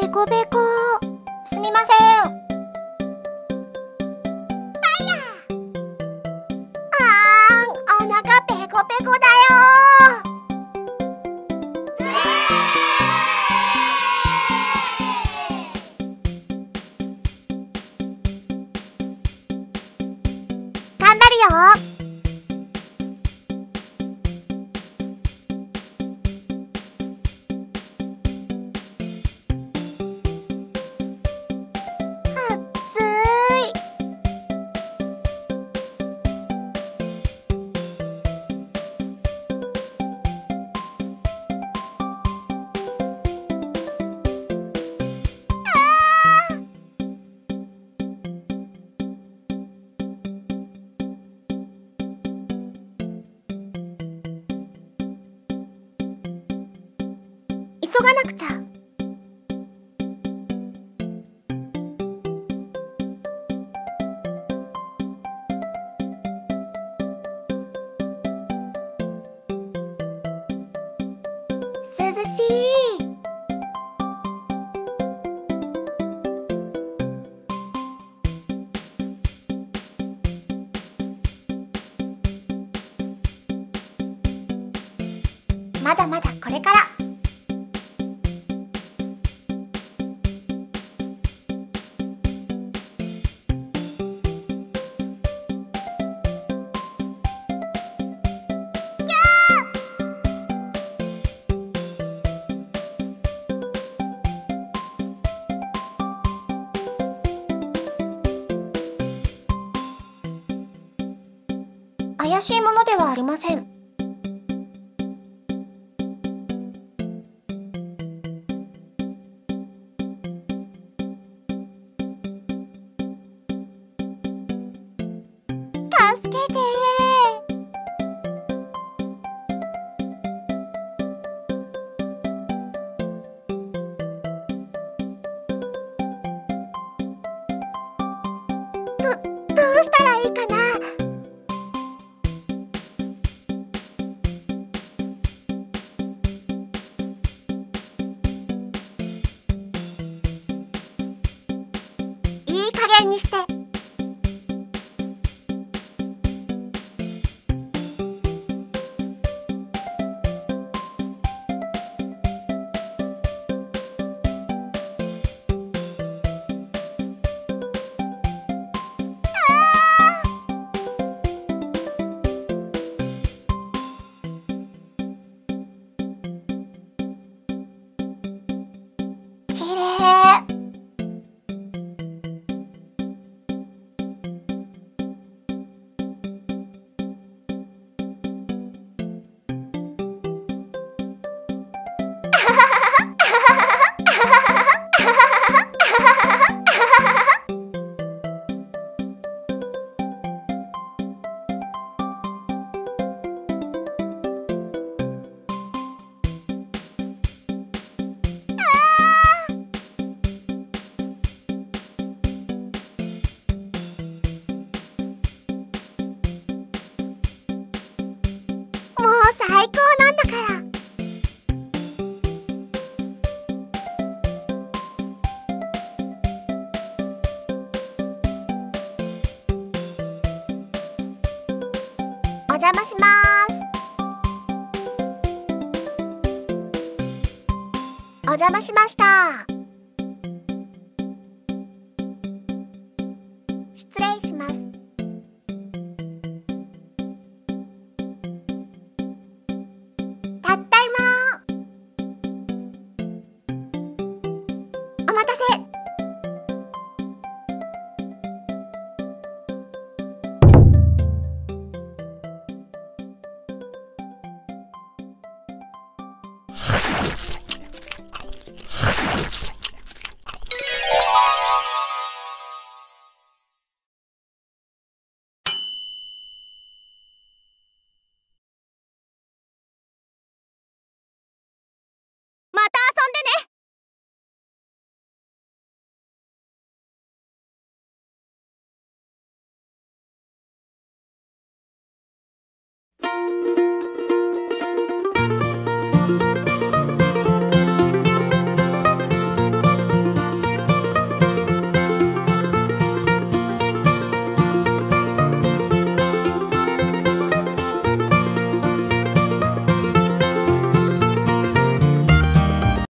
베고베고 스미마셍. 아야! 앙! 어나가 베고베고다요! 간다리요! 가나쿠차.まだまだこれから。怪しいものではありません。助けて。どうしたらいいかな。にしてお邪魔します。お邪魔しました。失礼します。たったいま。お待たせ。